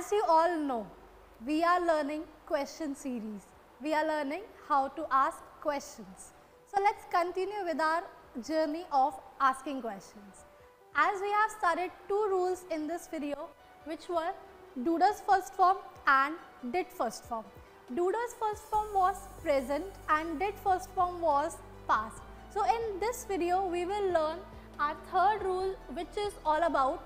As you all know, we are learning question series. We are learning how to ask questions. So let's continue with our journey of asking questions. As we have studied two rules in this video, which were do does first form and did first form. Do does first form was present and did first form was past. So in this video we will learn our third rule, which is all about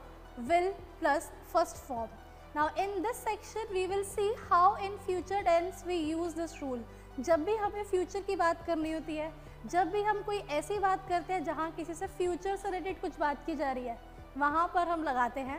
will plus first form. Now in this section we will see how in future tense we use this rule. जब भी हमें future की बात करनी होती है, जब भी हम कोई ऐसी बात करते हैं जहाँ किसी से future से related कुछ बात की जा रही है, वहाँ पर हम लगाते हैं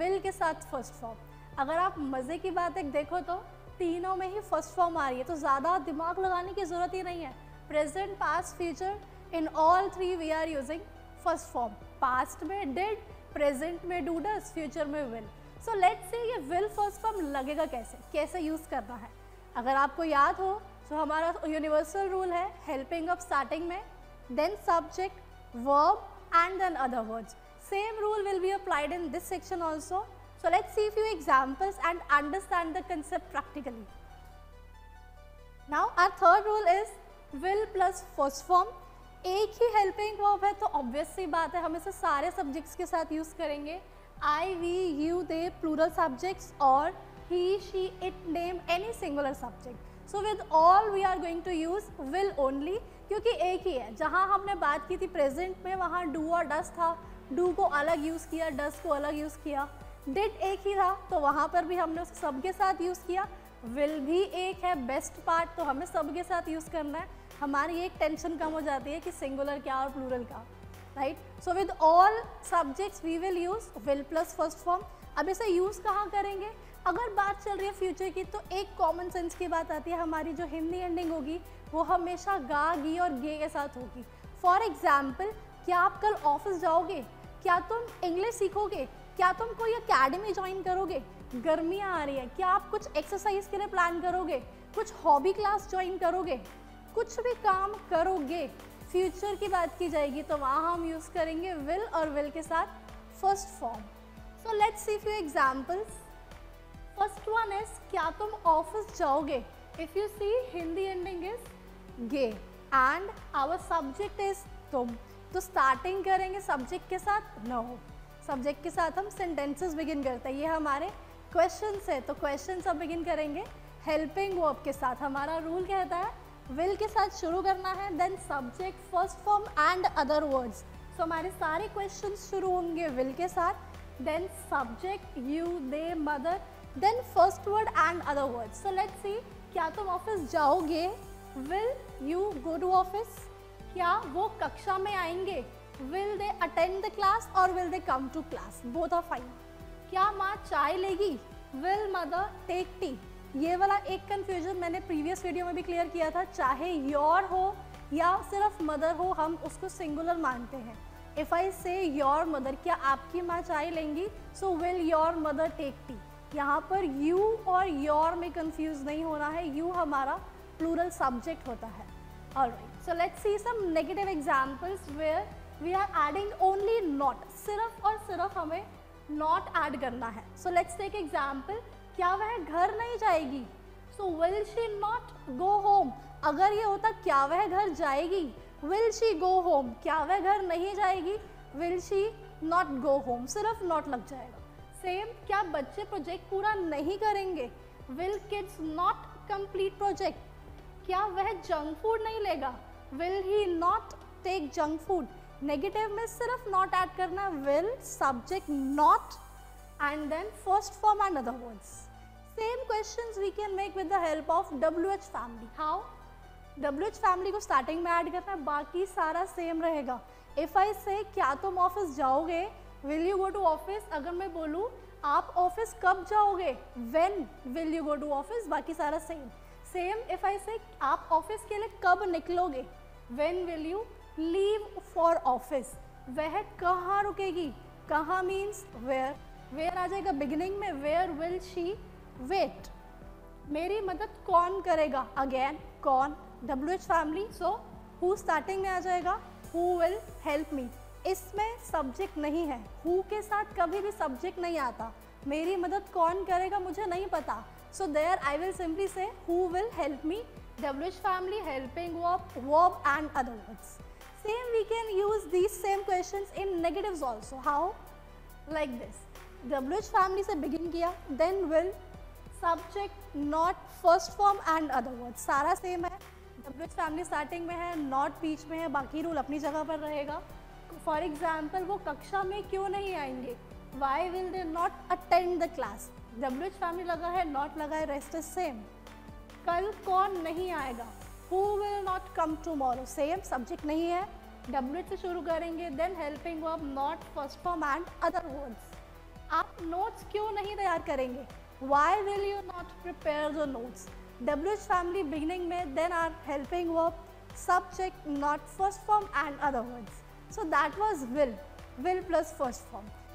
will के साथ first form. अगर आप मज़े की बात एक देखो तो तीनों में ही first form आ रही है, तो ज़्यादा दिमाग लगाने की ज़रूरत ही नहीं है. Present, past, future, in all three we are using first form. Past में did, present में do does, future में will. So let's see ये will first form लगेगा कैसे, कैसे यूज़ करना है. अगर आपको याद हो तो हमारा यूनिवर्सल रूल है हेल्पिंग अप स्टार्टिंग में, then subject, verb and then other words. Same rule will be applied in this section also. So let's see few examples and understand the concept practically. Now our third rule is will plus first form. एक ही helping verb है तो obvious सी बात है हम इसे सारे subjects के साथ यूज़ करेंगे. I, we, you, they, plural subjects, or he, she, it, name, any singular subject. So with all we are going to use will only, क्योंकि एक ही है. जहाँ हमने बात की थी present में वहाँ do और does था, do को अलग use किया, does को अलग use किया. Did एक ही था तो वहाँ पर भी हमने उसे सबके साथ use किया. Will भी एक है best part, तो हमें सबके साथ use करना है. हमारी एक tension कम हो जाती है कि singular क्या और plural क्या. Right, so with all subjects we will use will plus first form. अब इसे यूज़ कहाँ करेंगे? अगर बात चल रही है फ्यूचर की तो एक कॉमन सेंस की बात आती है, हमारी जो हिंदी एंडिंग होगी वो हमेशा गा, गी और गे के साथ होगी. फॉर एग्जाम्पल, क्या आप कल ऑफिस जाओगे? क्या तुम इंग्लिश सीखोगे? क्या तुम कोई अकेडमी ज्वाइन करोगे? गर्मियाँ आ रही है, क्या आप कुछ एक्सरसाइज के लिए प्लान करोगे? कुछ हॉबी क्लास ज्वाइन करोगे? कुछ भी काम करोगे. फ्यूचर की बात की जाएगी तो वहाँ हम यूज़ करेंगे विल और विल के साथ first form. So let's see few examples. First one is क्या तुम ऑफिस जाओगे? If you see, Hindi ending is गे एंड आवर सब्जेक्ट इज तुम. तो स्टार्टिंग करेंगे सब्जेक्ट के साथ नो. सब्जेक्ट के साथ हम सेंटेंसेस बिगिन करते हैं. ये हमारे क्वेश्चन है तो क्वेश्चन हम बिगिन करेंगे हेल्पिंग वर्ब के साथ. हमारा रूल कहता है विल के साथ शुरू करना है, then subject, first form and other words. So हमारे सारे क्वेश्चंस शुरू होंगे विल के साथ, then subject, you, they, mother, then first word and other words. So let's see, क्या तुम ऑफिस जाओगे? Will you go to office? क्या वो कक्षा में आएंगे? Will they attend the class? और will they come to class? Both are fine. क्या माँ चाय लेगी? Will mother take T? ये वाला एक कन्फ्यूजन मैंने प्रीवियस वीडियो में भी क्लियर किया था. चाहे योर हो या सिर्फ मदर हो, हम उसको सिंगुलर मानते हैं. इफ़ आई से योर मदर, क्या आपकी माँ चाय लेंगी? So will your mother take tea? यहाँ पर यू और योर में कंफ्यूज नहीं होना है. यू हमारा प्लूरल सब्जेक्ट होता है. Alright, so let's see some negative examples where we are adding only not. सिर्फ और सिर्फ हमें नॉट ऐड करना है. सो लेट्स टेक एग्जाम्पल, क्या वह घर नहीं जाएगी? So will she not go home? अगर ये होता क्या वह घर जाएगी, विल शी गो होम? क्या वह घर नहीं जाएगी, will she not go home? सिर्फ नॉट लग जाएगा. सेम, क्या बच्चे प्रोजेक्ट पूरा नहीं करेंगे? Will kids not complete project? क्या वह जंक फूड नहीं लेगा? Will he not take junk food? Negative में सिर्फ नॉट ऐड करना, will, subject, not and then first form and other words. Same questions we can make with the help of WH family. How? WH family को starting में add करना है, बाकी सारा same रहेगा. If I say क्या तुम ऑफिस जाओगे? Will you go to office? अगर मैं बोलूँ आप ऑफिस कब जाओगे? When will you go to office? बाकी सारा same. Same if I say आप ऑफिस के लिए कब निकलोगे? When will you leave for office? वह कहाँ रुकेगी? कहाँ means where. वेयर आ जाएगा बिगिनिंग में, वेयर विल शी वेट? मेरी मदद कौन करेगा? अगेन कौन, W H family. So who starting में आ जाएगा, हु विल हेल्प मी? इसमें सब्जेक्ट नहीं है, हु के साथ कभी भी सब्जेक्ट नहीं आता. मेरी मदद कौन करेगा मुझे नहीं पता. So there I will simply say who will help me. WH family, helping verb and other words. Same we can use these same questions in negatives also. How? Like this. WH family से begin किया, then will, subject, not, first form and other words. सारा same है. WH family starting में है, not बीच में है, बाकी rule अपनी जगह पर रहेगा. For example, वो कक्षा में क्यों नहीं आएंगे? Why will they not attend the class? WH family लगा है, not लगा है, rest is same. कल कौन नहीं आएगा? Who will not come tomorrow? Same subject नहीं है. WH से शुरू करेंगे, then helping verb, not, first form and other words. आप notes क्यों नहीं तैयार करेंगे? Why will you not prepare the notes? WH family beginning में, then are helping verb, subject, not, first form and other words. So that was will. Will plus first form.